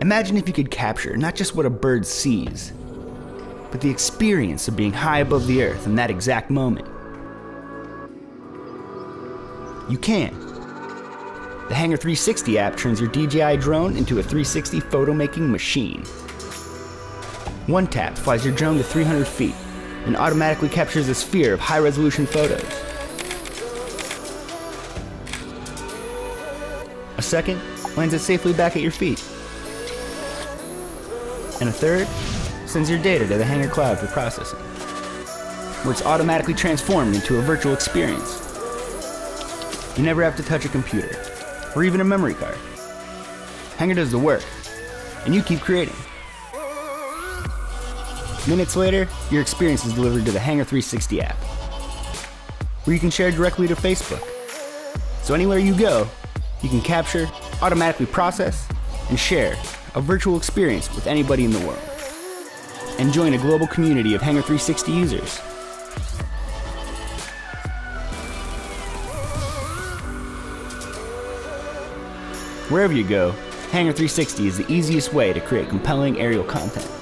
Imagine if you could capture not just what a bird sees, but the experience of being high above the earth in that exact moment. You can. The Hangar 360 app turns your DJI drone into a 360 photo-making machine. One tap flies your drone to 300 feet and automatically captures a sphere of high-resolution photos. A second lands it safely back at your feet. And a third sends your data to the Hangar Cloud for processing, where it's automatically transformed into a virtual experience. You never have to touch a computer, or even a memory card. Hangar does the work, and you keep creating. Minutes later, your experience is delivered to the Hangar 360 app, where you can share directly to Facebook. So anywhere you go, you can capture, automatically process, and share a virtual experience with anybody in the world, and join a global community of Hangar 360 users. Wherever you go, Hangar 360 is the easiest way to create compelling aerial content.